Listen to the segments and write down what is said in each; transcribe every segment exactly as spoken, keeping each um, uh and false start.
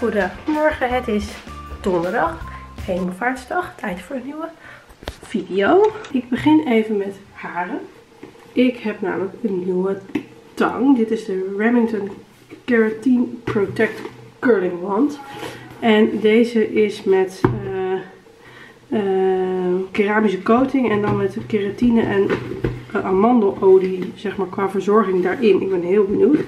Goedemorgen, het is donderdag, hemelvaartsdag, tijd voor een nieuwe video. Ik begin even met haren. Ik heb namelijk een nieuwe tang. Dit is de Remington Keratine Protect Curling Wand. En deze is met uh, uh, keramische coating en dan met keratine en uh, amandelolie, zeg maar, qua verzorging daarin. Ik ben heel benieuwd.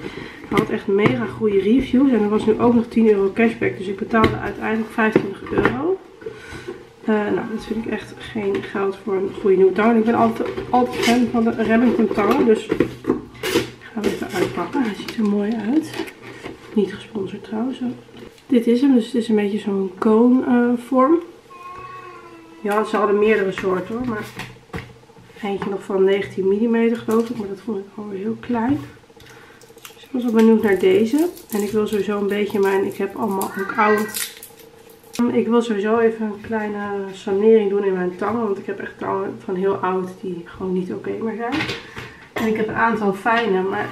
Ik had echt mega goede reviews en er was nu ook nog tien euro cashback. Dus ik betaalde uiteindelijk vijfentwintig euro. Uh, nou, dat vind ik echt geen geld voor een goede nieuwe tang. Ik ben altijd, altijd fan van de Remington tang. Dus gaan we even uitpakken. Hij ziet er mooi uit. Niet gesponsord trouwens. Dit is hem. Dus het is een beetje zo'n cone uh, vorm. Ja, ze hadden meerdere soorten hoor. Maar eentje nog van negentien millimeter geloof ik. Maar dat vond ik alweer heel klein. Dus ik was wel benieuwd naar deze. En ik wil sowieso een beetje mijn... Ik heb allemaal ook oude... Ik wil sowieso even een kleine sanering doen in mijn tangen. Want ik heb echt tangen van heel oud die gewoon niet oké meer zijn. En ik heb een aantal fijne. Maar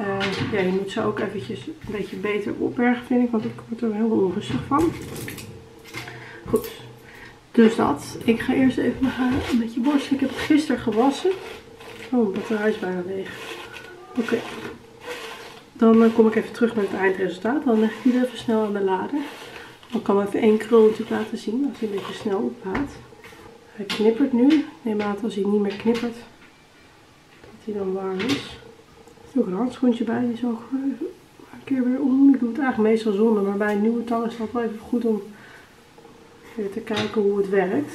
uh, ja, je moet ze ook eventjes een beetje beter opbergen vind ik. Want ik word er heel onrustig van. Goed. Dus dat. Ik ga eerst even mijn haar een beetje borsten. Ik heb het gisteren gewassen. Oh, mijn batterij is bijna leeg. Oké. Okay. Dan kom ik even terug met het eindresultaat. Dan leg ik die even snel aan de lader. Ik kan even één krul laten zien als hij een beetje snel oplaadt. Hij knippert nu. Ik neem aan dat als hij niet meer knippert, dat hij dan warm is. Er zit ook een handschoentje bij die zo een keer weer om. Ik doe het eigenlijk meestal zonder, maar bij een nieuwe tang is het wel even goed om weer te kijken hoe het werkt.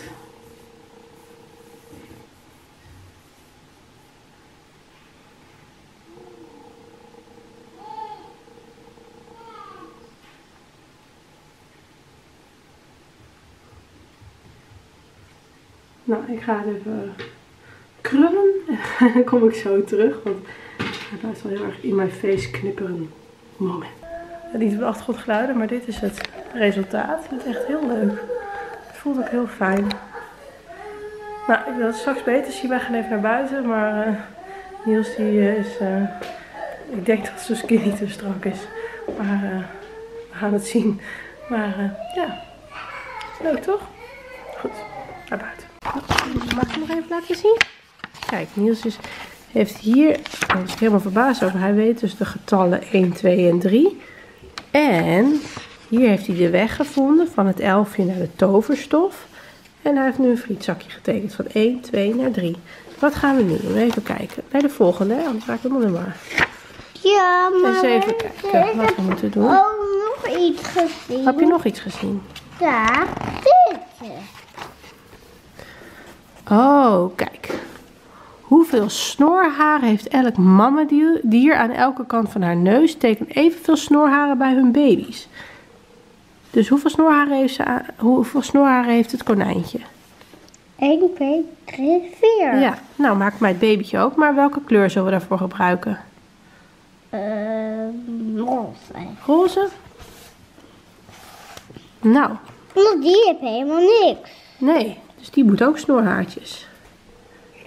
Nou, ik ga het even krullen en dan kom ik zo terug, want het blijft wel heel erg in mijn face knipperen moment. Niet op de achtergrondgeluiden, maar dit is het resultaat. Ik vind het echt heel leuk. Het voelt ook heel fijn. Nou, ik wil het straks beter zien. Wij gaan even naar buiten, maar uh, Niels die uh, is... Uh, ik denk dat zijn skin niet te strak is, maar uh, we gaan het zien. Maar uh, ja, leuk toch? Goed, naar buiten. Mag ik hem nog even laten zien? Kijk, Niels is, heeft hier, daar was ik helemaal verbaasd over, hij weet dus de getallen één, twee en drie. En hier heeft hij de weg gevonden van het elfje naar de toverstof. En hij heeft nu een frietzakje getekend van één, twee naar drie. Wat gaan we nu doen? Even kijken. Bij de volgende, anders raak ik helemaal in maar. Ja, maar eens even kijken wat we moeten doen. Oh, nog iets gezien. Heb je nog iets gezien? Ja, dit. Oh, kijk. Hoeveel snorharen heeft elk mammadier aan elke kant van haar neus? Tekent evenveel snorharen bij hun baby's. Dus hoeveel snorharen heeft, ze aan, hoeveel snorharen heeft het konijntje? één, twee, drie, vier. Ja, nou maakt mij het babytje ook. Maar welke kleur zullen we daarvoor gebruiken? Uh, roze. Roze? Nou. Maar die heeft helemaal niks. Nee. Dus die moet ook snorhaartjes.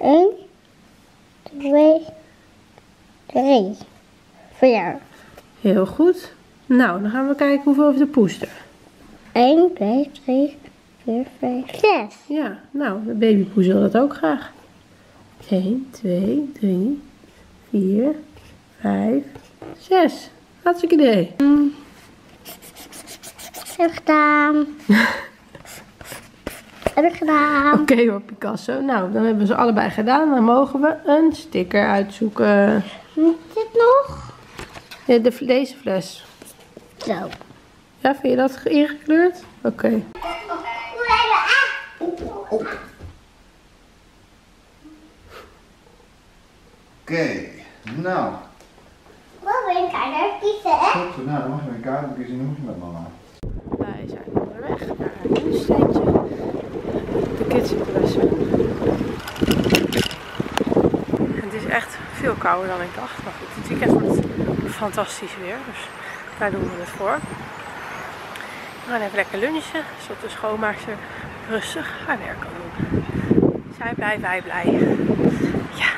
één, twee, drie. Voor jou. Heel goed. Nou, dan gaan we kijken hoeveel heeft de poester. één, twee, drie, vier, vijf, zes. Ja, nou, de babypoes wil dat ook graag. één, twee, drie, vier, vijf, zes. Hartstikke idee. Mm. Heb gedaan. Oké okay, hoor, Picasso. Nou, dan hebben we ze allebei gedaan. Dan mogen we een sticker uitzoeken. Moet dit nog? Ja, de, deze fles. Zo. Ja, vind je dat ingekleurd? Oké. Okay. Oké. Okay, nou. Mag ik een kaart kiezen, hè? Goed, nou, dan mag je een kaart kiezen. Dan moet je met mama. Wij zijn onderweg naar haar nieuwsteentje. De kids zitten bij zwemmen. Het is echt veel kouder dan ik dacht. Maar goed, het weekend wordt fantastisch weer. Dus daar doen we het voor. We gaan even lekker lunchen. Zodat de schoonmaakster rustig haar werk kan doen. Zij blij, wij blij. Ja.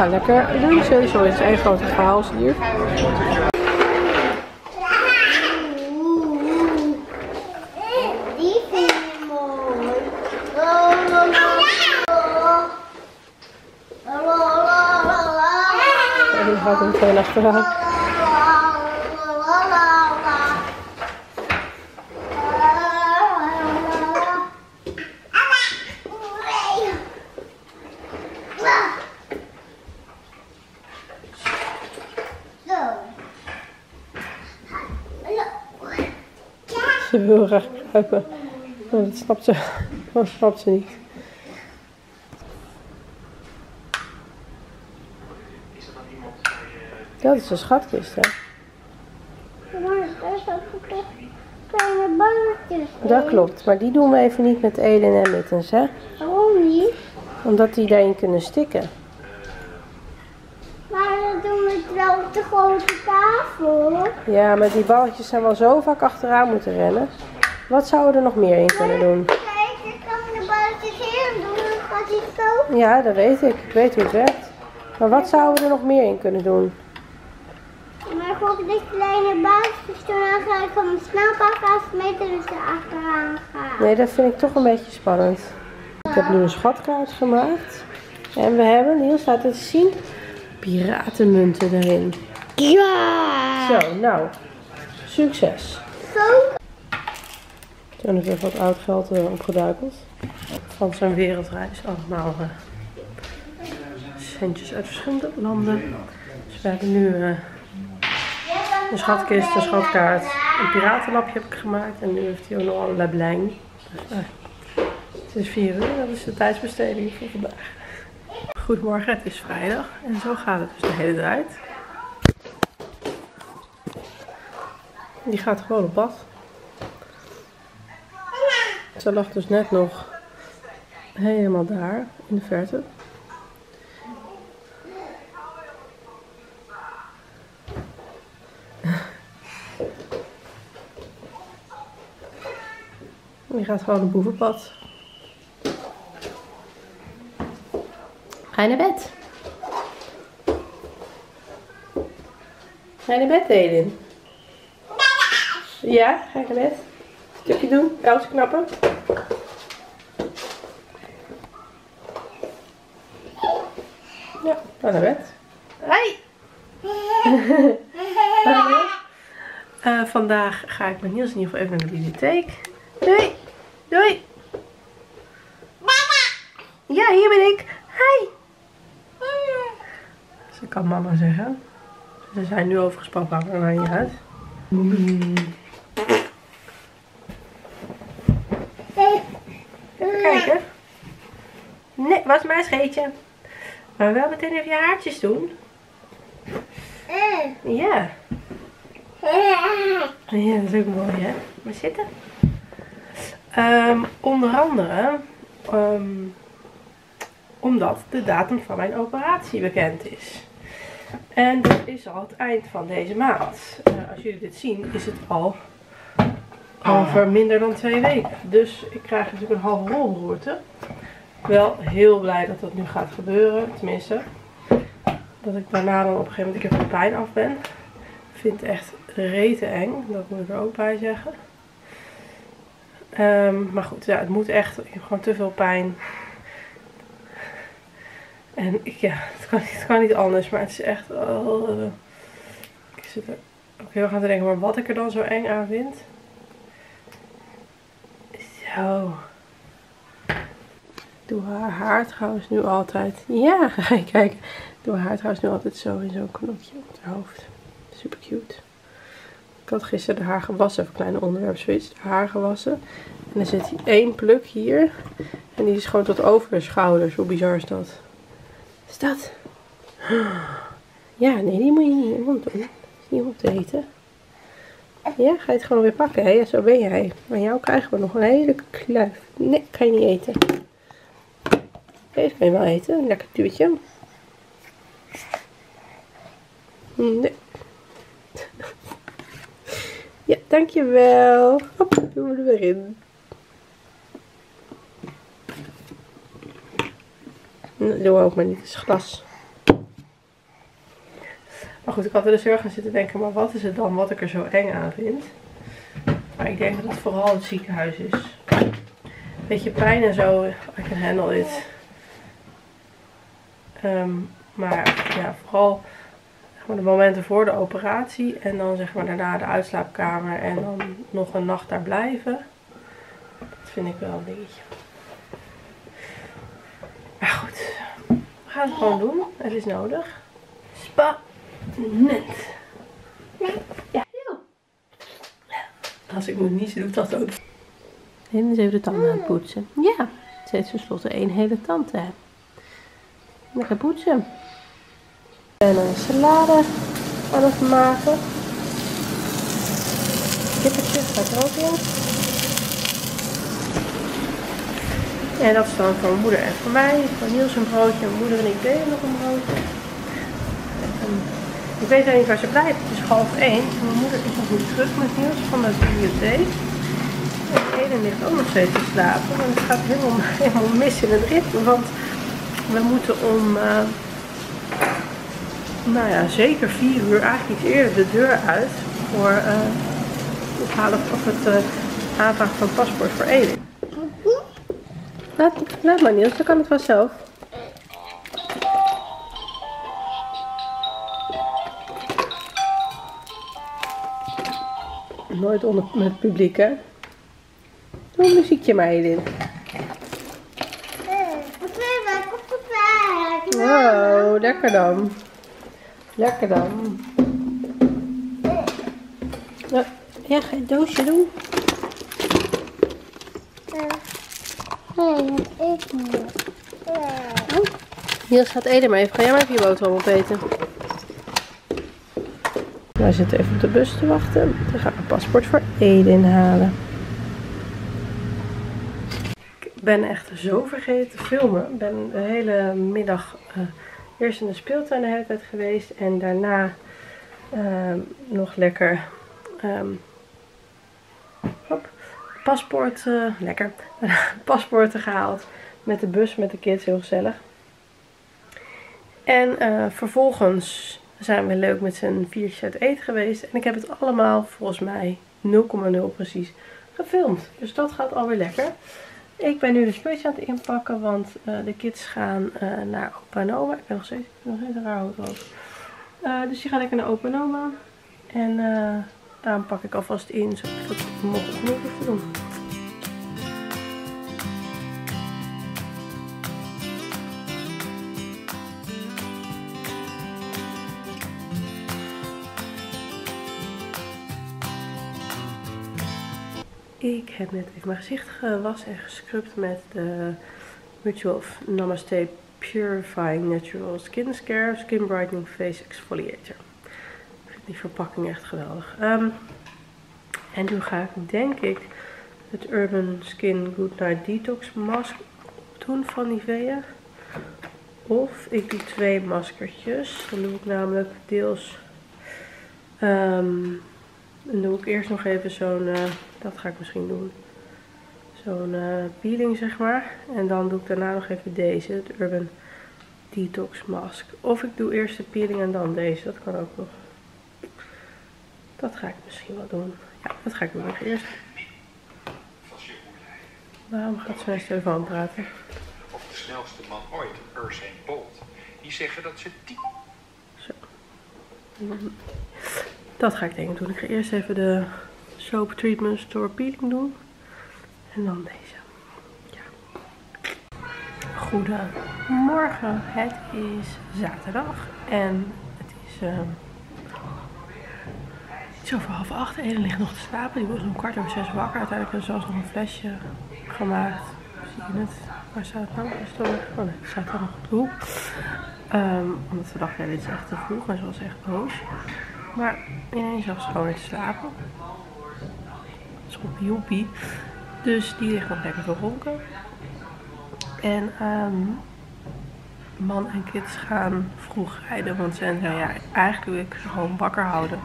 ga lekker lunchen. Zo is het één grote chaos hier. Ik had hem veel achteraan. Ze wil graag kruipen, maar dat snapt ze, dat snapt ze niet. Dat is een schatkist, hè? Maar daar is ook een kleine balletjes in. Dat klopt, maar die doen we even niet met Eden en Mittens, hè? Waarom niet? Omdat die daarin kunnen stikken. Maar dan doen we het wel op de grote tafel. Ja, maar die balletjes zijn wel zo vaak achteraan moeten rennen. Wat zouden we er nog meer in kunnen doen? Kijk, ik kan de balletjes in doen, dan gaat die zo. Ja, dat weet ik. Ik weet hoe het werkt. Maar wat zouden we er nog meer in kunnen doen? Maar ik dit kleine baasjes toen aan ga ik hem snel pakken als meter dus erachteraan gaan. Nee, dat vind ik toch een beetje spannend. Ik heb nu een schatkaart gemaakt. En we hebben, hier staat het te zien, piratenmunten erin. Ja! Zo, nou. Succes. Zo. Toen heb ik even wat oud geld uh, opgeduikeld. Van zijn wereldreis. Allemaal uh, centjes uit verschillende landen. Dus we hebben nu... Uh, Een schatkist, een schatkaart, een piratenlapje heb ik gemaakt en nu heeft hij ook nog allerlei bling. Dus, ah, het is vier uur, dat is de tijdsbesteding voor vandaag. Goedemorgen, het is vrijdag en zo gaat het dus de hele tijd. Die gaat gewoon op bad. Ze lag dus net nog helemaal daar in de verte. Je gaat gewoon op boevenpad. Ga je naar bed? Ga je naar bed, Elin? Ja, ga je naar bed? Stukje doen, kous knappen. Ja, ga naar bed. Hoi! uh, vandaag ga ik met Niels in ieder geval even naar de bibliotheek. Doei! Doei! Mama! Ja, hier ben ik! Hi! Ze kan mama zeggen. Ze zijn nu overigens papa, maar maakt niet uit. Mm. Even kijken. Nee, was mijn scheetje. Maar wel meteen even je haartjes doen. Ja. Ja, dat is ook mooi, hè? Maar zitten. Um, onder andere um, omdat de datum van mijn operatie bekend is. En dat is al het eind van deze maand. Uh, als jullie dit zien is het al over minder dan twee weken. Dus ik krijg natuurlijk een halve rolroerte. Wel heel blij dat dat nu gaat gebeuren. Tenminste, dat ik daarna dan op een gegeven moment ik even de pijn af ben. Ik vind het echt rete eng. Dat moet ik er ook bij zeggen. Um, maar goed, ja, het moet echt. Ik heb gewoon te veel pijn. En ik, ja, het kan, het kan niet anders. Maar het is echt... Oh, uh, ik zit er ook heel erg aan te denken. Maar wat ik er dan zo eng aan vind. Zo. Ik doe haar haar trouwens nu altijd. Ja, ga je kijken. Ik doe haar haar trouwens nu altijd zo in zo'n knopje op haar hoofd. Super cute. Ik had gisteren de haar gewassen, even een kleine onderwerpswitch, de haar gewassen. En er zit hier één pluk hier. En die is gewoon tot over de schouders. Hoe bizar is dat? Is dat? Ja, nee, die moet je niet in je mond doen. Is niet om op te eten. Ja, ga je het gewoon weer pakken, hè? Zo ben jij. Maar jou krijgen we nog een hele kluif. Nee, kan je niet eten. Deze kan je wel eten. Lekker duwtje. Nee. Ja, dankjewel. Hop, doen we er weer in. Doe ook maar niet, het is glas. Maar goed, ik had er dus heel erg aan zitten denken, maar wat is het dan wat ik er zo eng aan vind? Maar ik denk dat het vooral het ziekenhuis is. Beetje pijn en zo, I can handle it. Um, maar ja, vooral zeg maar, de momenten voor de operatie en dan zeg maar daarna de uitslaapkamer en dan nog een nacht daar blijven. Dat vind ik wel een dingetje. Maar goed, we gaan het gewoon doen. Het is nodig. Spannend. Ja. Als ik moet niezen, doe ik dat ook. Helemaal even de tanden aan het poetsen. Ja, ze heeft tenslotte één hele tand, hè. We gaan poetsen. En een salade aan het maken. Kippertje gaat er ook in. En dat is dan voor mijn moeder en voor mij. Voor Niels een broodje, mijn moeder en ik deden nog een broodje. Ik weet eigenlijk niet waar ze blijft. Het is half één. Mijn moeder is nog niet terug met Niels van de bibliotheek. En Eden ligt ook nog steeds te slapen. En het gaat helemaal, helemaal mis in het ritme. Want we moeten om, uh, nou ja, zeker vier uur, eigenlijk iets eerder, de deur uit voor uh, het halen of het uh, aanvragen van paspoort voor Eden. Laat, laat maar Niels, dan kan het wel zelf. Nooit onder met het publiek, hè? Doe een muziekje maar, Eden. Wow, lekker dan. Lekker dan. Ja, ja, ga je doosje doen. Oh, Niels gaat Eden maar even. Ga jij maar even je boterham opeten. Wij zitten even op de bus te wachten. Dan gaan we een paspoort voor Eden halen. Ik ben echt zo vergeten te filmen. Ik ben de hele middag uh, eerst in de speeltuin de hele tijd geweest. En daarna uh, nog lekker um, hop, paspoort, uh, lekker, paspoorten gehaald. Met de bus, met de kids, heel gezellig. En uh, vervolgens zijn we leuk met z'n viertjes uit eten geweest. En ik heb het allemaal volgens mij nul komma nul precies gefilmd. Dus dat gaat alweer lekker. Ik ben nu de spulletjes aan het inpakken. Want uh, de kids gaan uh, naar opa en oma. Ik ben nog steeds, ik ben nog steeds een raar hoofd. Uh, dus die gaan lekker naar opa en oma. En uh, daarom pak ik alvast in. Zodat ik het morgen opnieuw hoef te doen. Ik heb net even mijn gezicht gewassen en gescrubt met de Ritual of Namaste Purifying Natural Skin Care Skin Brightening Face Exfoliator. Ik vind die verpakking echt geweldig. Um, en nu ga ik denk ik het Urban Skin Good Night Detox Mask opdoen van Nivea. Of ik doe twee maskertjes. Dan doe ik namelijk deels... Um, Dan doe ik eerst nog even zo'n, uh, dat ga ik misschien doen, zo'n uh, peeling zeg maar. En dan doe ik daarna nog even deze, het Urban Detox Mask. Of ik doe eerst de peeling en dan deze, dat kan ook nog. Dat ga ik misschien wel doen. Ja, dat ga ik doen nog eerst. Waarom gaat ze met de telefoon praten? Of de snelste man ooit, Usain Bolt. Die zeggen dat ze die... Zo. Dat ga ik denk ik doen. Ik ga eerst even de soap treatment store peeling doen. En dan deze. Ja. Goedemorgen. Het is zaterdag. En het is uh, iets over half acht. Eden ligt nog te slapen. Die was om kwart over zes wakker. Uiteindelijk hebben we zelfs nog een flesje gemaakt. Zie je het? Waar staat het nou? Oh nee, het staat dan nog op de hoek. Um, omdat we dachten, dit is echt te vroeg. En ze was echt boos. Maar ineens zag ze gewoon weer te slapen. Schoppie joepie. Dus die ligt nog lekker te ronken. En um, man en kids gaan vroeg rijden. Want ze zei, ja, eigenlijk wil ik ze gewoon wakker houden.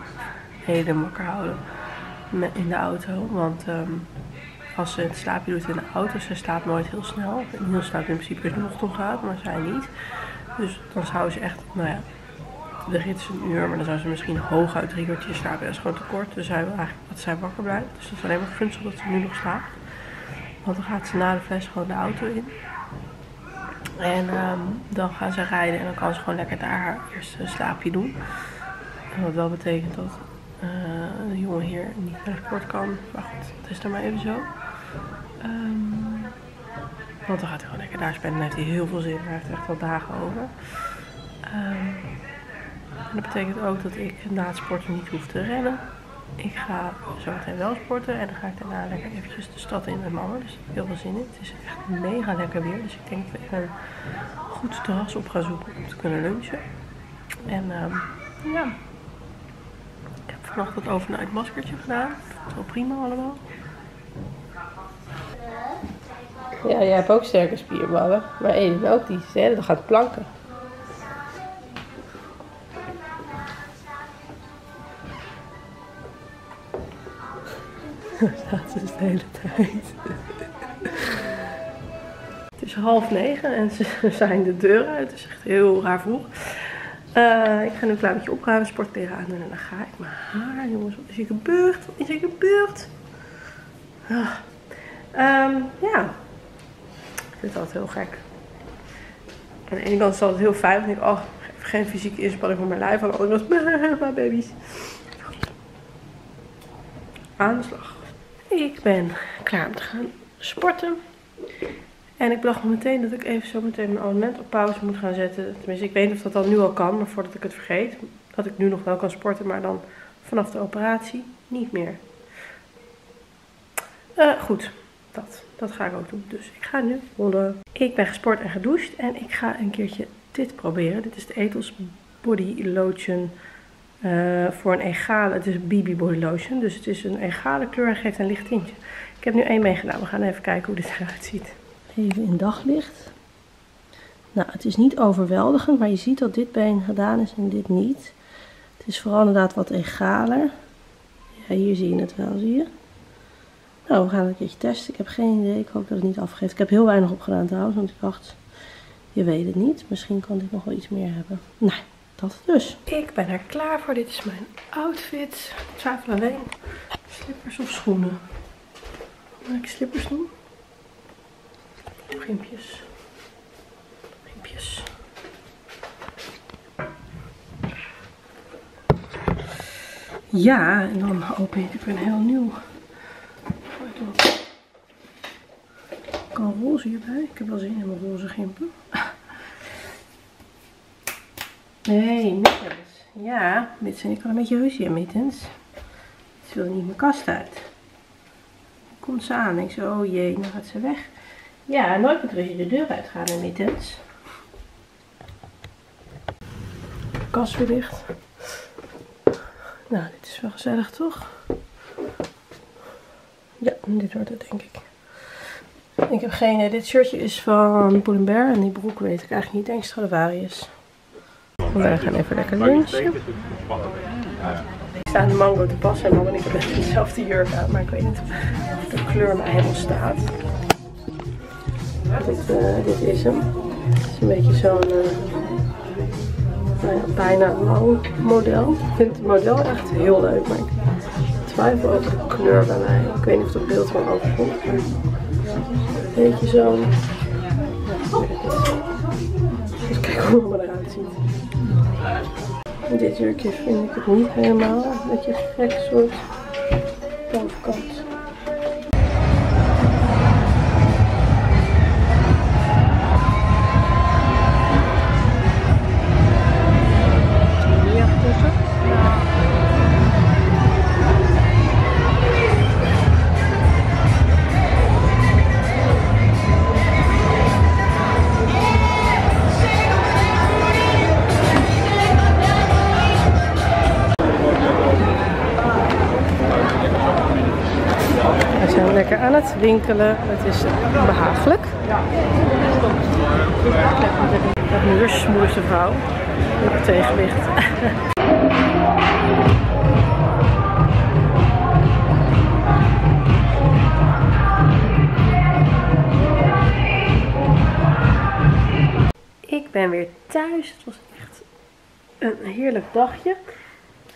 Hele wakker houden. In de auto. Want um, als ze het slaapje doet in de auto, ze slaapt nooit heel snel. Heel slaapt in principe in de ochtend gaat, maar zij niet. Dus dan zou ze echt, nou ja. De rit is een uur, maar dan zou ze misschien hooguit drie kwartier slapen. Dat is gewoon te kort, dus hij wil eigenlijk dat zij wakker blijft. Dus dat is alleen maar gunstig dat ze nu nog slaapt. Want dan gaat ze na de fles gewoon de auto in. En um, dan gaan ze rijden en dan kan ze gewoon lekker daar haar eerste slaapje doen. En wat wel betekent dat uh, de jongen hier niet naar de sport kan. Maar goed, het is dan maar even zo. Um, want dan gaat hij gewoon lekker daar spelen en dan heeft hij heel veel zin. Hij heeft echt wel dagen over. Um, en dat betekent ook dat ik na het sporten niet hoef te rennen. Ik ga zo meteen wel sporten en dan ga ik daarna lekker eventjes de stad in met mama. Dus ik heb heel veel zin in. Het is echt mega lekker weer. Dus ik denk dat ik een goed terras op ga zoeken om te kunnen lunchen. En um, ja, ik heb vanochtend overnight maskertje gedaan. Wel prima allemaal. Ja, jij hebt ook sterke spierballen. Maar Edith ook, die de hele dag gaat planken. Dat is de hele tijd. Het is half negen en ze zijn de deur uit. Het is echt heel raar vroeg. Uh, ik ga nu een klein beetje opruimen, sportkleren aan doen en dan ga ik mijn haar. Jongens, wat is hier gebeurd? Wat is hier gebeurd? Ah. Um, ja, ik vind het altijd heel gek. Aan de ene kant is het altijd heel fijn. Dan denk ik, oh, geen fysieke inspanning voor mijn lijf. Aan de andere kant, mijn baby's. Aan de slag. Ik ben klaar om te gaan sporten. En ik bedacht me meteen dat ik even zo meteen mijn abonnement op pauze moet gaan zetten. Tenminste, ik weet niet of dat dan nu al kan, maar voordat ik het vergeet. Dat ik nu nog wel kan sporten, maar dan vanaf de operatie niet meer. Uh, goed, dat. Dat ga ik ook doen. Dus ik ga nu rollen. Ik ben gesport en gedoucht en ik ga een keertje dit proberen. Dit is de Etos Body Lotion. Uh, voor een egale, het is B B Body Lotion, dus het is een egale kleur en geeft een licht tintje. Ik heb nu één meegedaan, we gaan even kijken hoe dit eruit ziet. Even in daglicht. Nou, het is niet overweldigend, maar je ziet dat dit bij hen gedaan is en dit niet. Het is vooral inderdaad wat egaler. Ja, hier zie je het wel, zie je. Nou, we gaan het een keertje testen, ik heb geen idee, ik hoop dat het niet afgeeft. Ik heb heel weinig opgedaan trouwens, want ik dacht, je weet het niet, misschien kan dit nog wel iets meer hebben. Nee. Dat dus. Ik ben er klaar voor. Dit is mijn outfit. Ik twijfel alleen. Slippers of schoenen? Mag ik slippers doen? Riempjes. Riempjes. Ja, en dan open je natuurlijk een heel nieuw. Ik kan roze hierbij. Ik heb wel zin in mijn roze gimpen. Nee, mittens. Ja, mittens. Ik had een beetje ruzie aan mittens. Ze wil niet mijn kast uit. Dan komt ze aan. Ik zo, oh jee, dan gaat ze weg. Ja, nooit met ruzie de deur uitgaan in mittens. De kast weer dicht. Nou, dit is wel gezellig, toch? Ja, dit wordt het, denk ik. Ik heb geen... Dit shirtje is van Pull&Bear en die broek weet ik eigenlijk niet. Ik denk dat het Stradivarius is. Wij gaan even lekker lunchen. Ik sta aan de mango te passen en dan ben ik met dezelfde jurk aan, maar ik weet niet of de kleur mij helemaal staat. Dit, uh, dit is hem. Het is een beetje zo'n uh, bijna lang model. Ik vind het model echt heel leuk, maar ik twijfel over de kleur bij mij. Ik weet niet of het beeld van overkomt. Een beetje zo'n... Dus kijk hoe het allemaal eruit ziet. Dit jurkje vind ik het niet helemaal. Een beetje gek soort bovenkant. Aan het winkelen, het is behagelijk. Dat nu weer smoerse vrouw op het tegenlicht. Ik ben weer thuis. Het was echt een heerlijk dagje.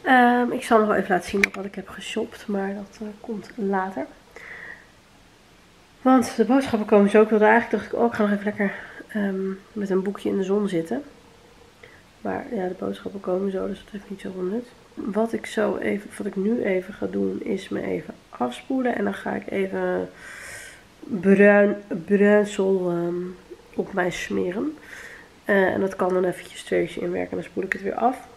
Um, ik zal nog wel even laten zien wat ik heb geshopt, maar dat uh, komt later. Want de boodschappen komen zo ook wel. Eigenlijk dacht ik ook, oh, ik ga nog even lekker um, met een boekje in de zon zitten. Maar ja, de boodschappen komen zo, dus dat heeft niet zoveel nut. Wat ik, zo even, wat ik nu even ga doen is me even afspoelen. En dan ga ik even bruin, bruinsel um, op mij smeren. Uh, en dat kan dan eventjes twee uurtjes inwerken en dan spoel ik het weer af.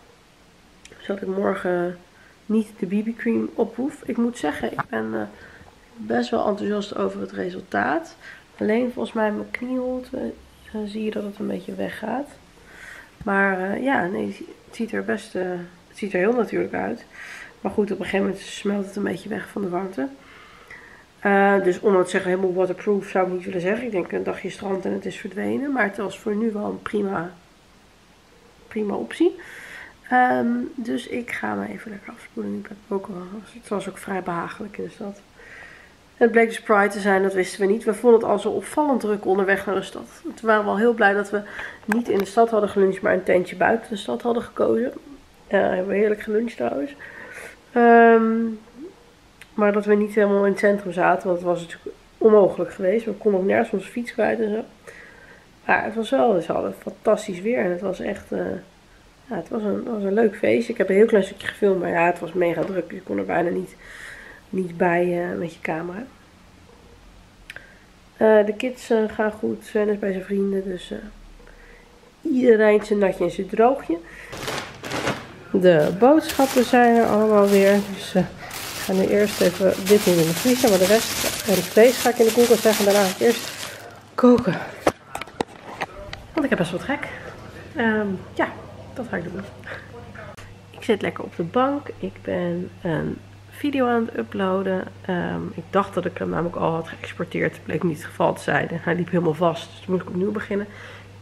Zodat ik morgen niet de B B-cream op hoef. Ik moet zeggen, ik ben uh, best wel enthousiast over het resultaat. Alleen volgens mij mijn knieholte uh, zie je dat het een beetje weggaat. Maar uh, ja, nee, het ziet er best... Uh, Het ziet er heel natuurlijk uit. Maar goed, op een gegeven moment smelt het een beetje weg van de warmte. Uh, dus om het te zeggen helemaal waterproof zou ik niet willen zeggen. Ik denk een dagje strand en het is verdwenen. Maar het was voor nu wel een prima, prima optie. Um, dus ik ga me even lekker afspoelen. Ik heb ook wel, het was ook vrij behagelijk in de stad. Het bleek dus Pride te zijn, dat wisten we niet. We vonden het al zo opvallend druk onderweg naar de stad. Toen waren we al heel blij dat we niet in de stad hadden geluncht, maar een tentje buiten de stad hadden gekozen. Ja, we hebben heerlijk geluncht trouwens. Um, maar dat we niet helemaal in het centrum zaten, want het was natuurlijk onmogelijk geweest. We konden ook nergens onze fiets kwijt en zo. Maar het was wel, we hadden fantastisch weer en het was echt, uh, ja, het was een, het was een leuk feest. Ik heb een heel klein stukje gefilmd, maar ja, het was mega druk. Dus ik kon er bijna niet, niet bij uh, met je camera. Uh, de kids uh, gaan goed, Sven is bij zijn vrienden, dus uh, iedereen zijn natje en zijn droogje. De boodschappen zijn er allemaal weer, dus uh, ik ga nu eerst even dit niet in de vriezer, maar de rest en het vlees ga ik in de koelkast leggen en daarna ga ik eerst koken. Want ik heb best wat gek. Um, ja, dat ga ik doen. Ik zit lekker op de bank, ik ben een video aan het uploaden. Um, ik dacht dat ik hem namelijk al had geëxporteerd, dat bleek niet het geval te zijn. Hij liep helemaal vast, dus toen moest ik opnieuw beginnen.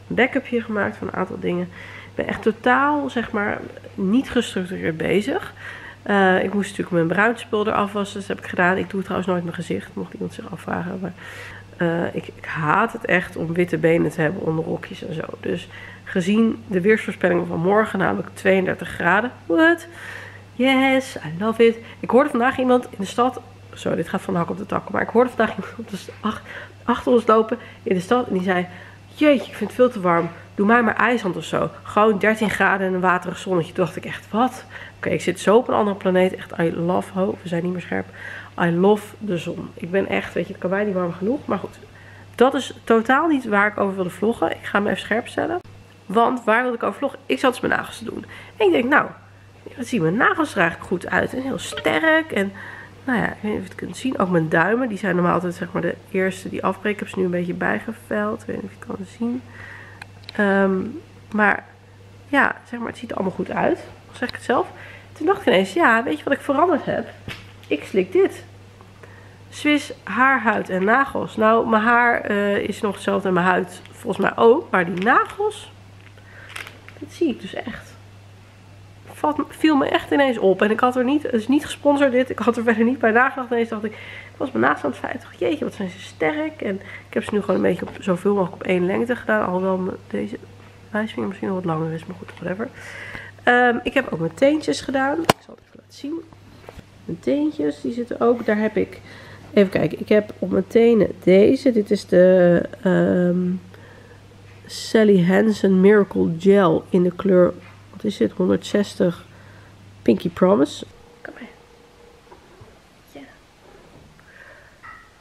Een backupje gemaakt van een aantal dingen. Ik ben echt totaal, zeg maar, niet gestructureerd bezig. Uh, ik moest natuurlijk mijn bruinspul eraf wassen, dus dat heb ik gedaan. Ik doe trouwens nooit mijn gezicht, mocht iemand zich afvragen. Maar uh, ik, ik haat het echt om witte benen te hebben onder rokjes en zo. Dus gezien de weersvoorspellingen van morgen, namelijk tweeëndertig graden. What? Yes, I love it. Ik hoorde vandaag iemand in de stad... Zo, dit gaat van de hak op de tak. Maar ik hoorde vandaag iemand op de ach, achter ons lopen in de stad en die zei... Jeetje, ik vind het veel te warm. Doe mij maar ijshand of zo. Gewoon dertien graden en een waterig zonnetje. Toen dacht ik echt, wat? Oké, okay, ik zit zo op een andere planeet. Echt, I love, ho, we zijn niet meer scherp. I love de zon. Ik ben echt, weet je, het kan mij niet warm genoeg. Maar goed, dat is totaal niet waar ik over wilde vloggen. Ik ga me even scherp stellen. Want waar wilde ik over vloggen? Ik zat dus mijn nagels te doen. En ik denk, nou, dat zien mijn nagels er eigenlijk goed uit. En heel sterk. En nou ja, ik weet niet of je het kunt zien. Ook mijn duimen, die zijn normaal altijd, zeg maar, de eerste die afbreken. Ik heb ze nu een beetje bijgeveld. Ik weet niet of je het kan zien. Um, maar ja, zeg maar, het ziet er allemaal goed uit. Al zeg ik het zelf. Toen dacht ik ineens, ja, weet je wat ik veranderd heb? Ik slik dit. Swiss haar, huid en nagels. Nou, mijn haar uh, is nog hetzelfde en mijn huid volgens mij ook. Maar die nagels, dat zie ik dus echt. Vat, viel me echt ineens op. En ik had er niet, het is niet gesponsord dit. Ik had er verder niet bij nagedacht. Ineens dacht ik, ik was me naast aan het feit. Dacht, jeetje, wat zijn ze sterk. En ik heb ze nu gewoon een beetje op, zoveel mogelijk op één lengte gedaan. Alhoewel deze wijsvinger misschien nog wat langer is. Maar goed, whatever. Um, ik heb ook mijn teentjes gedaan. Ik zal het even laten zien. Mijn teentjes, die zitten ook. Daar heb ik, even kijken. Ik heb op mijn tenen deze. Dit is de um, Sally Hansen Miracle Gel in de kleur... Wat is dit? honderdzestig Pinky Promise. Kom maar. Ja.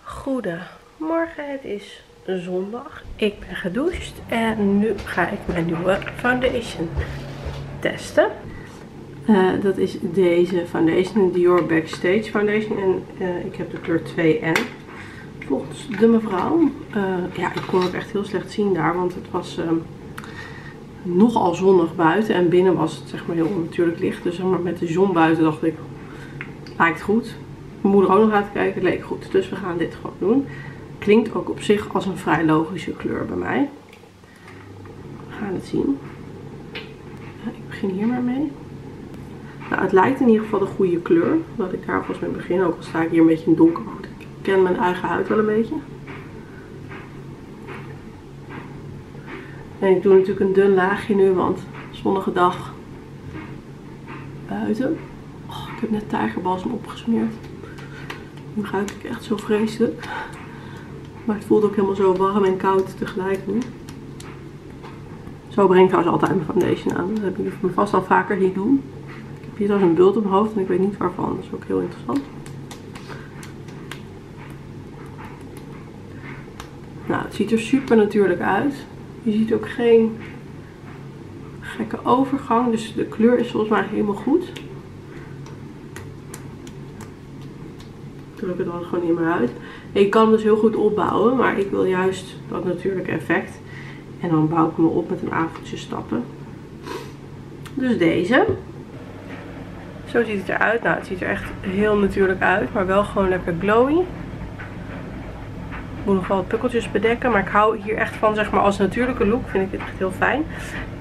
Goedemorgen, het is zondag. Ik ben gedoucht en nu ga ik mijn nieuwe foundation testen. Uh, dat is deze foundation, de Dior Backstage Foundation. En uh, ik heb de kleur twee N. Volgens de mevrouw. Uh, ja, ik kon het echt heel slecht zien daar, want het was... Um, nogal zonnig buiten en binnen was het, zeg maar, heel onnatuurlijk licht. Dus, zeg maar, met de zon buiten dacht ik, lijkt goed. Mijn moeder ook nog aan te kijken, het leek goed. Dus we gaan dit gewoon doen. Klinkt ook op zich als een vrij logische kleur bij mij. We gaan het zien. Ja, ik begin hier maar mee. Nou, het lijkt in ieder geval de goede kleur. Laat ik daar volgens mij beginnen. Ook al sta ik hier een beetje in het donker. Goed, ik ken mijn eigen huid wel een beetje. En ik doe natuurlijk een dun laagje nu, want zonnige dag buiten. Oh, ik heb net tijgerbalsem opgesmeerd. Nu ruik ik echt zo vreselijk. Maar het voelt ook helemaal zo warm en koud tegelijk nu. Zo breng ik trouwens altijd mijn foundation aan. Dat hebben jullie vast al vaker zien doen. Ik heb hier trouwens een bult op mijn hoofd en ik weet niet waarvan. Dat is ook heel interessant. Nou, het ziet er super natuurlijk uit. Je ziet ook geen gekke overgang. Dus de kleur is volgens mij helemaal goed. Ik druk het dan gewoon niet meer uit. En je kan hem dus heel goed opbouwen. Maar ik wil juist dat natuurlijke effect. En dan bouw ik hem op met een avondje stappen. Dus deze. Zo ziet het eruit. Nou, het ziet er echt heel natuurlijk uit. Maar wel gewoon lekker glowy. Ik moet nog wel wat pukkeltjes bedekken. Maar ik hou hier echt van, zeg maar, als natuurlijke look. Vind ik dit echt heel fijn.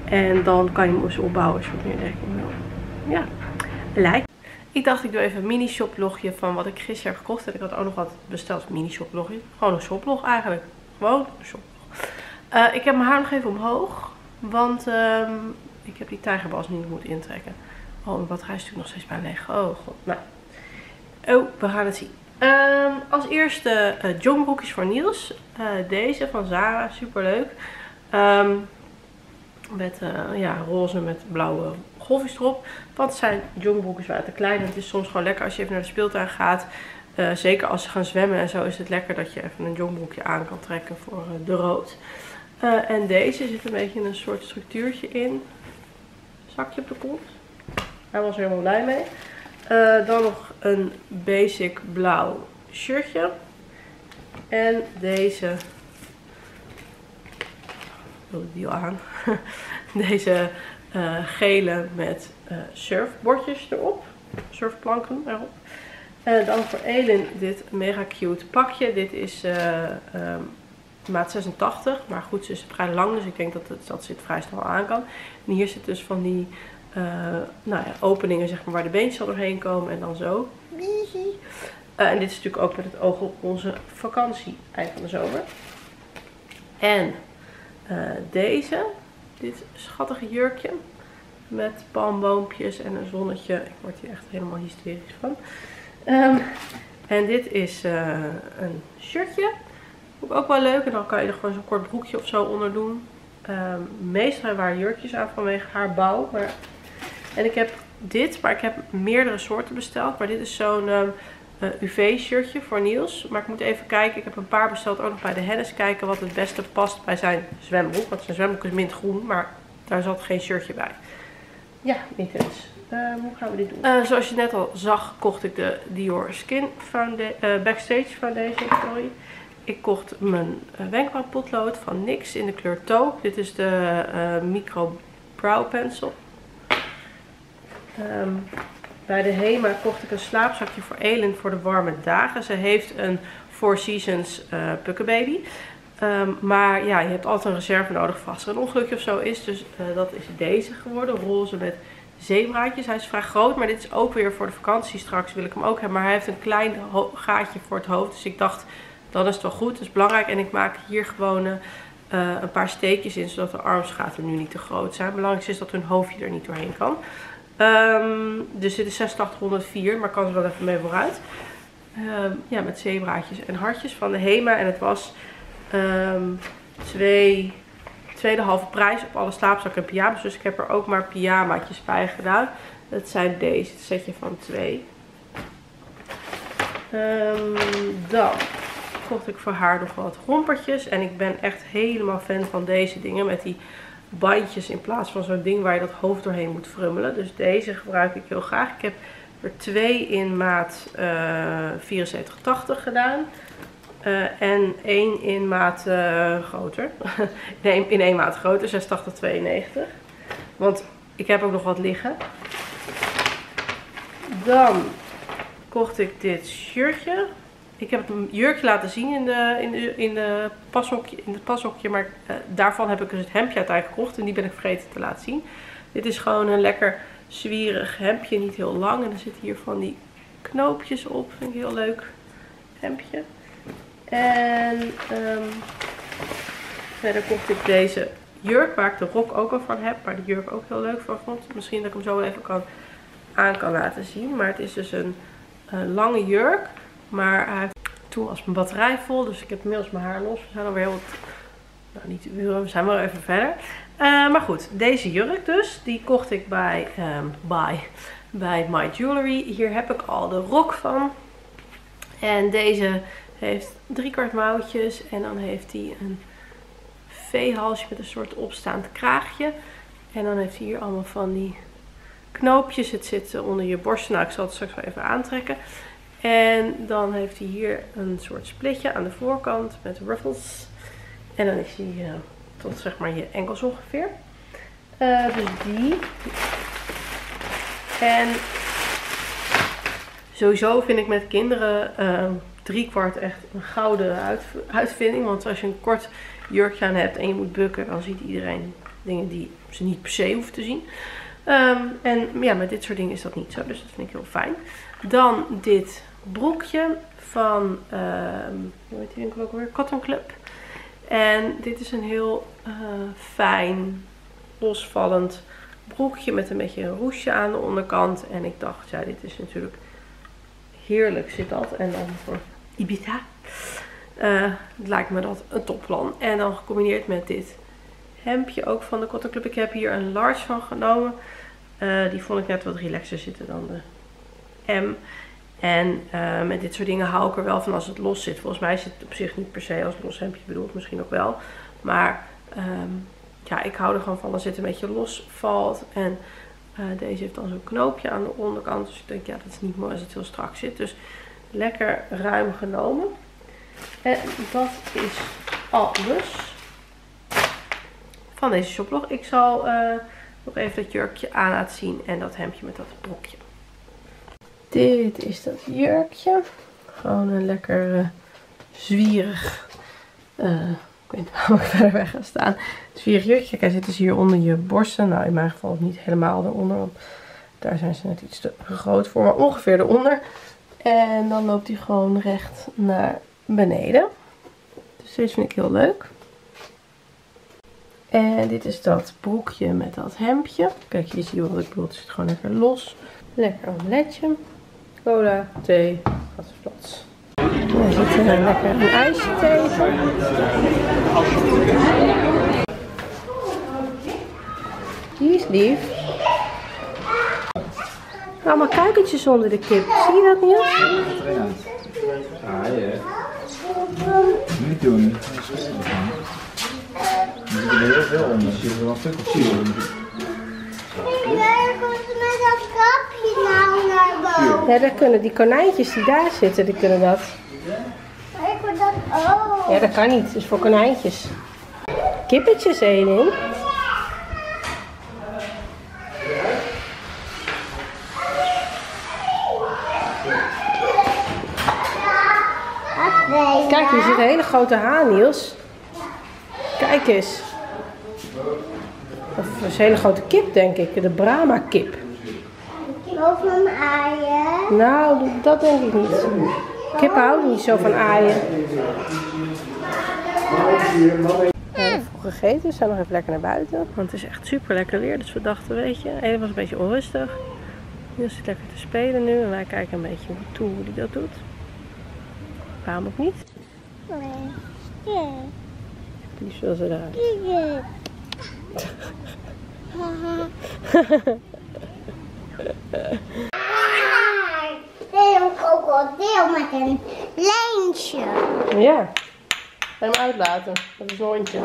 En dan kan je hem eens opbouwen als je wat meer dekking wil. Ja, lijkt. Ik dacht, ik doe even een mini-shop vlogje van wat ik gisteren heb gekocht. En ik had ook nog wat besteld. Mini-shop vlogje. Gewoon een shoplog eigenlijk. Gewoon een shoplog. Uh, ik heb mijn haar nog even omhoog. Want uh, ik heb die tijgerbals niet moeten intrekken. Oh, mijn batterij is natuurlijk nog steeds bij leeg. Oh god. Nou. Oh, we gaan het zien. Um, als eerste uh, jongbroekjes voor Niels. Uh, deze van Zara, super leuk. Um, met uh, ja, roze met blauwe golfjes erop. Want het zijn jongbroekjes waren te klein. En het is soms gewoon lekker als je even naar de speeltuin gaat. Uh, zeker als ze gaan zwemmen en zo is het lekker dat je even een jongbroekje aan kan trekken voor uh, de rood. Uh, en deze zit een beetje in een soort structuurtje in. Zakje op de kont. Hij was er helemaal blij mee. Uh, dan nog een basic blauw shirtje. En deze. Ik wilde die al aan. Deze uh, gele met uh, surfbordjes erop. Surfplanken erop. En dan voor Elin dit mega cute pakje. Dit is uh, um, maat zesentachtig. Maar goed, ze is vrij lang. Dus ik denk dat, het, dat ze het vrij snel aan kan. En hier zit dus van die... Uh, nou ja, openingen, zeg maar, waar de beentjes al doorheen komen en dan zo. Uh, en dit is natuurlijk ook met het oog op onze vakantie eind van de zomer. En uh, deze, dit schattige jurkje met palmboompjes en een zonnetje. Ik word hier echt helemaal hysterisch van. Um, en dit is uh, een shirtje. Vond ik ook wel leuk en dan kan je er gewoon zo'n kort broekje of zo onder doen. Um, meestal waren jurkjes aan vanwege haar bouw. Maar... En ik heb dit, maar ik heb meerdere soorten besteld. Maar dit is zo'n um, uh, U V-shirtje voor Niels. Maar ik moet even kijken. Ik heb een paar besteld, ook nog bij de Hennis. Kijken wat het beste past bij zijn zwembroek. Want zijn zwembroek is mintgroen, maar daar zat geen shirtje bij. Ja, niet eens. Um, hoe gaan we dit doen? Uh, zoals je net al zag, kocht ik de Dior Skin Founda uh, Backstage Foundation. Sorry. Ik kocht mijn wenkbrauwpotlood van NYX in de kleur taupe. Dit is de uh, Micro Brow Pencil. Um, bij de HEMA kocht ik een slaapzakje voor Elin voor de warme dagen. Ze heeft een Four Seasons uh, Pukkenbaby. Um, maar ja, je hebt altijd een reserve nodig voor als er een ongelukje of zo is. Dus uh, dat is deze geworden. Roze met zeebraadjes. Hij is vrij groot, maar dit is ook weer voor de vakantie. Straks wil ik hem ook hebben. Maar hij heeft een klein gaatje voor het hoofd. Dus ik dacht... Dan is het wel goed, dat is belangrijk. En ik maak hier gewoon uh, een paar steekjes in, zodat de armsgaten nu niet te groot zijn. Het belangrijkste is dat hun hoofdje er niet doorheen kan. Um, dus dit is zesentachtig honderdvier, maar kan ze wel even mee vooruit. Um, ja, met zeebraadjes en hartjes van de HEMA. En het was um, twee, tweede halve prijs op alle slaapzakken en pyjama's. Dus ik heb er ook maar pyjamaatjes bij gedaan. Dat zijn deze, het setje van twee. Um, dan... kocht ik voor haar nog wat rompertjes. En ik ben echt helemaal fan van deze dingen. Met die bandjes in plaats van zo'n ding waar je dat hoofd doorheen moet frummelen. Dus deze gebruik ik heel graag. Ik heb er twee in maat uh, vierenzeventig tachtig gedaan. Uh, en één in maat uh, groter. nee, in één maat groter. zesentachtig tweeënnegentig. Want ik heb ook nog wat liggen. Dan kocht ik dit shirtje. Ik heb het jurkje laten zien in de, in de, in de, pashokje, in de pashokje, maar uh, daarvan heb ik dus het hemdje uiteindelijk gekocht en die ben ik vergeten te laten zien. Dit is gewoon een lekker zwierig hemdje, niet heel lang en er zitten hier van die knoopjes op, vind ik heel leuk hemdje. En um, verder kocht ik deze jurk waar ik de rok ook al van heb, maar de jurk ook heel leuk van vond. Misschien dat ik hem zo wel even kan aan kan laten zien. Maar het is dus een, een lange jurk. Maar hij heeft... toen was mijn batterij vol. Dus ik heb inmiddels mijn haar los. We zijn alweer wat... Nou, niet uren. We zijn wel even verder. Uh, maar goed, deze jurk dus. Die kocht ik bij, um, bij, bij My Jewelry. Hier heb ik al de rok van. En deze heeft driekwart mouwtjes. En dan heeft hij een V-halsje met een soort opstaand kraagje. En dan heeft hij hier allemaal van die knoopjes. Het zit onder je borst. Nou, ik zal het straks wel even aantrekken. En dan heeft hij hier een soort splitje aan de voorkant met ruffles. En dan is hij uh, tot zeg maar je enkels ongeveer. Uh, dus die. En sowieso vind ik met kinderen uh, driekwart echt een gouden uit, uitvinding. Want als je een kort jurkje aan hebt en je moet bukken, dan ziet iedereen dingen die ze niet per se hoeven te zien. Um, en ja, met dit soort dingen is dat niet zo. Dus dat vind ik heel fijn. Dan dit broekje van, uh, hoe heet die winkel ook alweer? Cotton Club. En dit is een heel uh, fijn, losvallend broekje met een beetje een roesje aan de onderkant. En ik dacht, ja, dit is natuurlijk heerlijk zit dat. En dan voor Ibiza uh, lijkt me dat een topplan. En dan gecombineerd met dit hemdje ook van de Cotton Club. Ik heb hier een large van genomen. Uh, die vond ik net wat relaxer zitten dan de M. En uh, met dit soort dingen hou ik er wel van als het los zit. Volgens mij zit het op zich niet per se als los hemdje bedoeld. Misschien ook wel. Maar um, ja, ik hou er gewoon van als het een beetje los valt. En uh, deze heeft dan zo'n knoopje aan de onderkant. Dus ik denk, ja, dat is niet mooi als het heel strak zit. Dus lekker ruim genomen. En dat is alles van deze shoplog. Ik zal uh, nog even dat jurkje aan laten zien. En dat hemdje met dat broekje. Dit is dat jurkje. Gewoon een lekker uh, zwierig. Uh, ik weet niet waarom ik verder weg ga staan. Zwierig jurkje. Kijk, hij zit dus hier onder je borsten. Nou, in mijn geval niet helemaal eronder. Want daar zijn ze net iets te groot voor. Maar ongeveer eronder. En dan loopt hij gewoon recht naar beneden. Dus deze vind ik heel leuk. En dit is dat broekje met dat hemdje. Kijk, hier zie je wat ik bedoel. Het zit gewoon lekker los. Lekker omeletje. Cola, thee, gaat plots. Er zit een lekker een ijsje tegen. Die is lief. Allemaal kuikentjes onder de kip. Zie je dat, Niels? Ah, ja. Niet doen. Er zit er heel veel onder. Er zit er wel een stuk of ziel onder. Ja, daar kunnen die konijntjes die daar zitten, die kunnen dat. Maar ik wil dat ook. Ja, dat kan niet. Dus voor konijntjes. Kippetjes heen in. Kijk, hier zit een hele grote haan, Niels. Kijk eens. Of dat is een hele grote kip, denk ik. De Brahma-kip. Of een aaien? Nou, dat denk ik niet. Kippen houden niet zo van aaien. We hebben vroeg gegeten, we zijn nog even lekker naar buiten. Want het is echt super lekker weer. Dus we dachten, weet je, Ede was een beetje onrustig. Niels zit lekker te spelen nu. En wij kijken een beetje toe hoe hij dat doet. Waarom ook niet? Nee. Liefst wil ze eruit. Dit is een krokodil met een leentje. Ja, ga hem uitlaten. Dat is een hondje.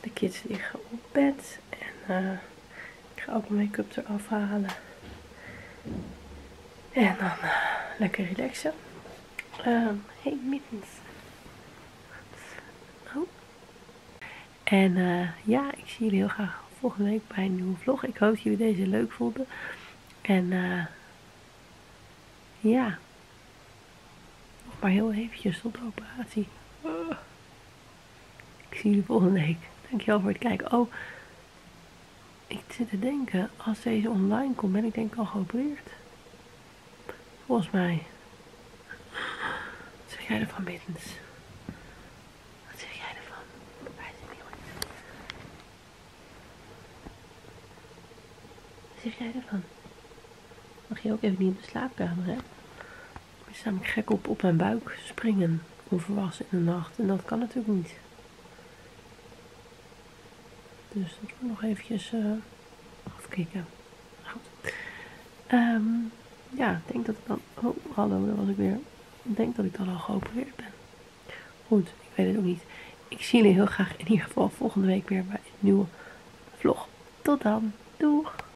De kids liggen op bed en uh, ik ga ook mijn make-up eraf halen. En dan uh, lekker relaxen. Um, hey, mittens. Oh. En uh, ja, ik zie jullie heel graag volgende week bij een nieuwe vlog. Ik hoop dat jullie deze leuk vonden. En uh, ja. Nog maar heel eventjes tot de operatie. Uh. Ik zie jullie volgende week. Dankjewel voor het kijken. Oh, ik zit te denken. Als deze online komt, ben ik denk ik al geopereerd. Volgens mij. vind jij ervan, Mittens? Wat zeg jij ervan? Weet het niet hoor. Wat zeg jij ervan? Mag je ook even niet in de slaapkamer, hè? Ik sta me gek op op mijn buik springen, onverwassen in de nacht. En dat kan natuurlijk niet. Dus dat moet nog eventjes uh, afkicken. Goed. Um, ja, ik denk dat ik dan... Oh, hallo, daar was ik weer. Ik denk dat ik dan al geopereerd ben. Goed, ik weet het ook niet. Ik zie jullie heel graag in ieder geval volgende week weer bij een nieuwe vlog. Tot dan. Doeg!